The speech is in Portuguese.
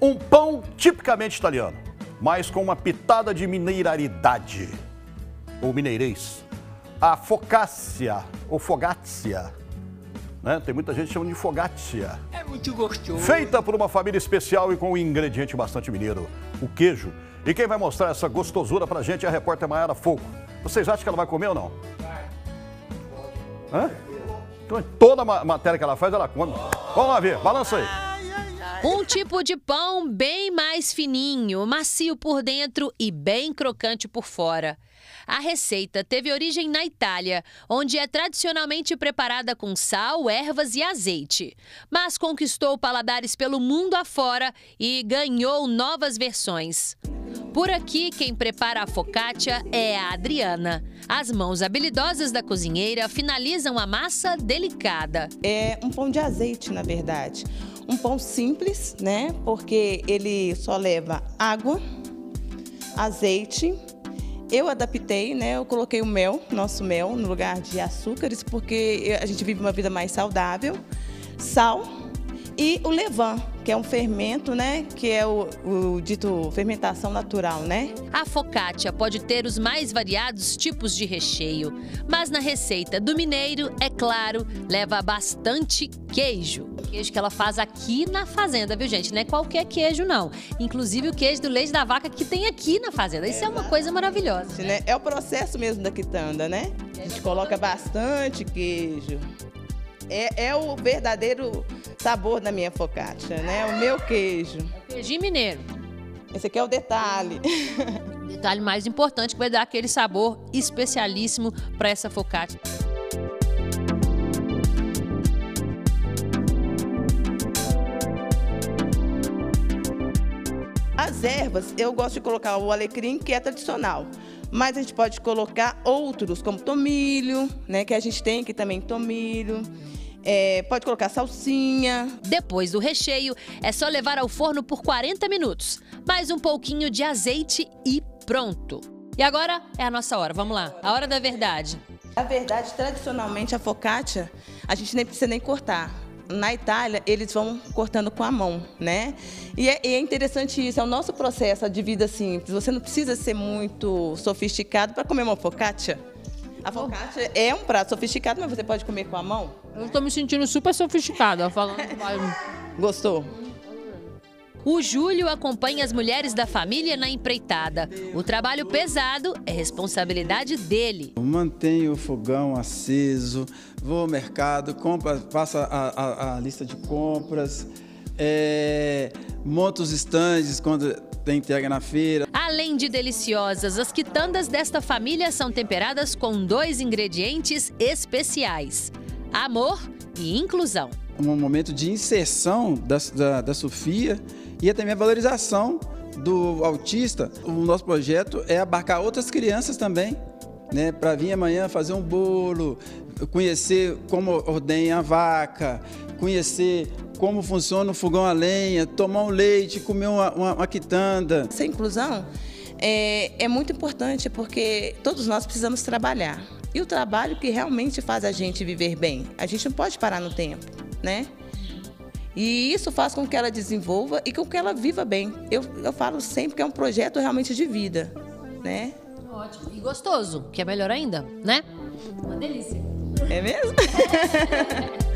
Um pão tipicamente italiano, mas com uma pitada de mineiralidade, ou mineirês. A focaccia, ou fogaccia, né? Tem muita gente chamando de fogaccia. É muito gostoso. Feita por uma família especial e com um ingrediente bastante mineiro, o queijo. E quem vai mostrar essa gostosura pra gente é a repórter Maiara Fogo. Vocês acham que ela vai comer ou não? Hã? Então, toda a matéria que ela faz, ela come. Vamos lá ver, balança aí. Um tipo de pão bem mais fininho, macio por dentro e bem crocante por fora. A receita teve origem na Itália, onde é tradicionalmente preparada com sal, ervas e azeite. Mas conquistou paladares pelo mundo afora e ganhou novas versões. Por aqui, quem prepara a focaccia é a Adriana. As mãos habilidosas da cozinheira finalizam a massa delicada. É um pão de azeite, na verdade. Um pão simples, né? Porque ele só leva água, azeite. Eu adaptei, né? Eu coloquei o mel, nosso mel, no lugar de açúcares, porque a gente vive uma vida mais saudável. Sal e o levain, que é um fermento, né? Que é o dito fermentação natural, né? A focaccia pode ter os mais variados tipos de recheio, mas na receita do mineiro, é claro, leva bastante queijo. O queijo que ela faz aqui na fazenda, viu, gente? Não é qualquer queijo, não. Inclusive o queijo do leite da vaca que tem aqui na fazenda. Isso é uma coisa maravilhosa, né? É o processo mesmo da quitanda, né? A gente coloca bastante queijo. É o verdadeiro sabor da minha focaccia, né? O meu queijo. É o queijinho mineiro. Esse aqui é o detalhe. O detalhe mais importante que vai dar aquele sabor especialíssimo para essa focaccia. As ervas, eu gosto de colocar o alecrim, que é tradicional. Mas a gente pode colocar outros, como tomilho, né? Que a gente tem aqui também, tomilho. Pode colocar salsinha. Depois do recheio, é só levar ao forno por 40 minutos. Mais um pouquinho de azeite e pronto. E agora é a nossa hora, vamos lá. A hora da verdade. Na verdade, tradicionalmente, a focaccia, a gente nem precisa nem cortar. Na Itália, eles vão cortando com a mão, né? E é interessante isso, é o nosso processo de vida simples. Você não precisa ser muito sofisticado para comer uma focaccia. A focaccia é um prato sofisticado, mas você pode comer com a mão. Eu estou me sentindo super sofisticada, falando. Gostou? O Júlio acompanha as mulheres da família na empreitada. O trabalho pesado é responsabilidade dele. Eu mantenho o fogão aceso, vou ao mercado, faço a lista de compras, monto os estandes quando tem entrega na feira. Além de deliciosas, as quitandas desta família são temperadas com 2 ingredientes especiais: amor e inclusão. Um momento de inserção da Sofia e também a valorização do autista. O nosso projeto é abarcar outras crianças também, né, para vir amanhã fazer um bolo, conhecer como ordenha a vaca, conhecer como funciona o fogão a lenha, tomar um leite, comer uma quitanda. Essa inclusão é muito importante porque todos nós precisamos trabalhar. E o trabalho que realmente faz a gente viver bem. A gente não pode parar no tempo, né? E isso faz com que ela desenvolva e com que ela viva bem. Eu falo sempre que é um projeto realmente de vida, né? Ótimo. E gostoso, que é melhor ainda, né? Uma delícia. É mesmo?